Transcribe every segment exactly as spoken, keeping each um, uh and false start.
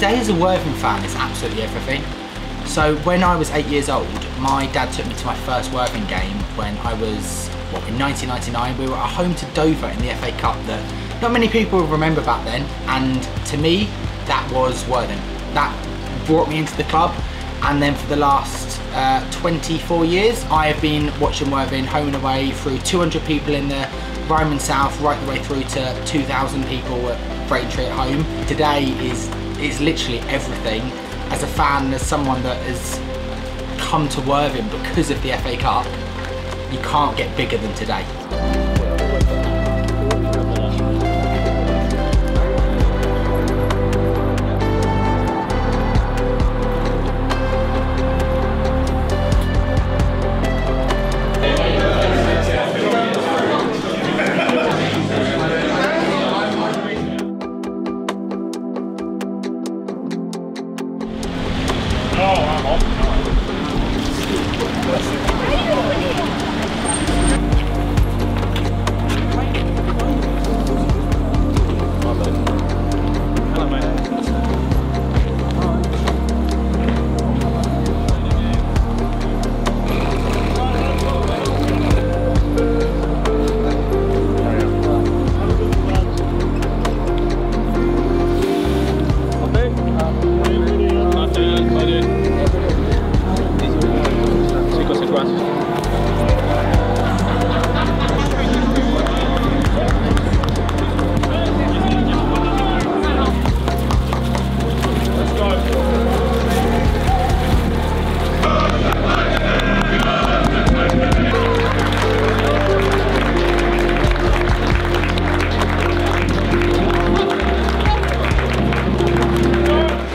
today as a Worthing fan is absolutely everything. So when I was eight years old, my dad took me to my first Worthing game when I was, what, in nineteen ninety-nine. We were at home to Dover in the F A Cup that not many people remember back then, and to me, that was Worthing. That brought me into the club, and then for the last uh, twenty-four years, I have been watching Worthing home and away through two hundred people in the Rome and South, right the way through to two thousand people at Braintree at home. Today is, is literally everything. As a fan, as someone that has come to Worthing because of the F A Cup, you can't get bigger than today.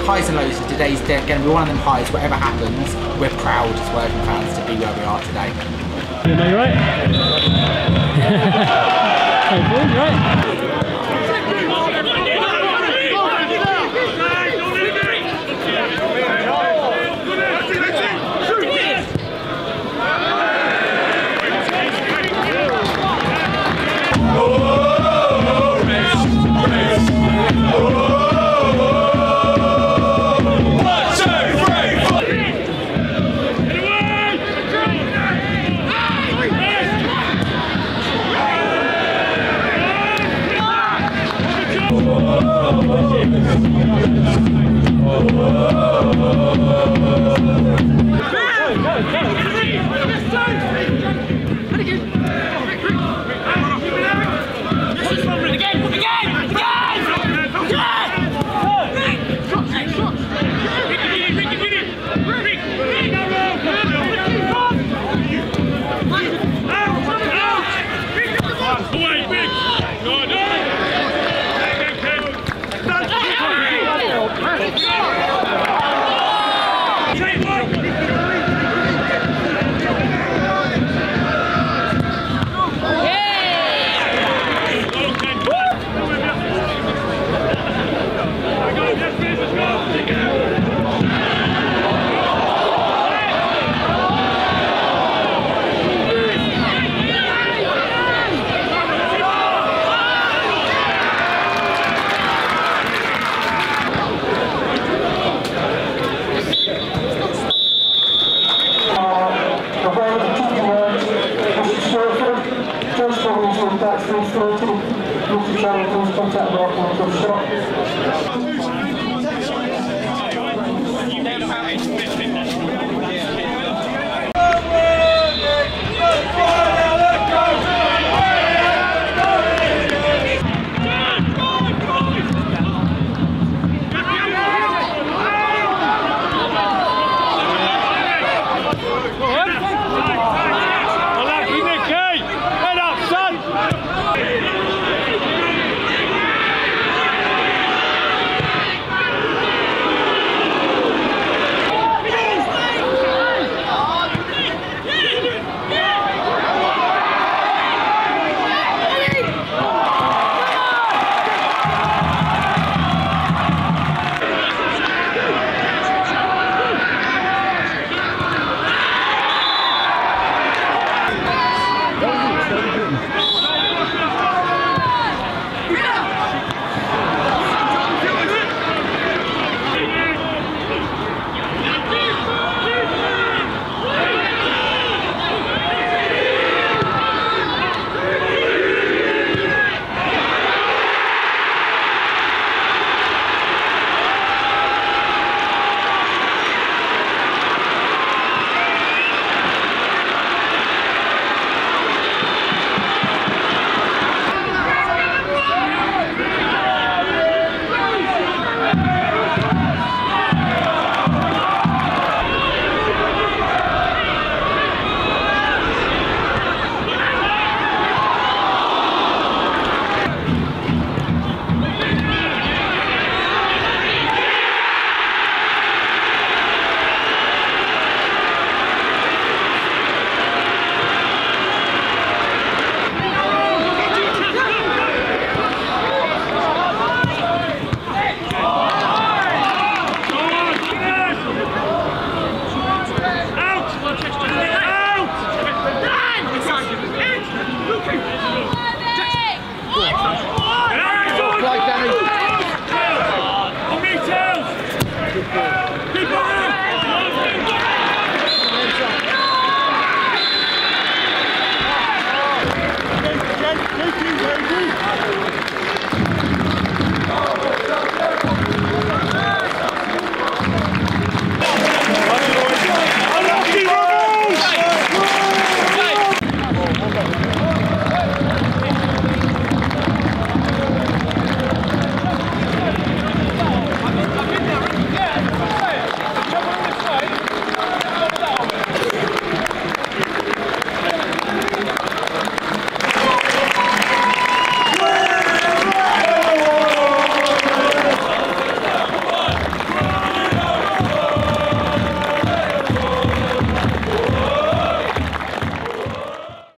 Highs and lows of today's going to be one of them highs. Whatever happens, we're proud as Worthing fans to be where we are today. You know, you're right. Hey, boy, you're right. That's three thirty. Look to try and close contact with our shot.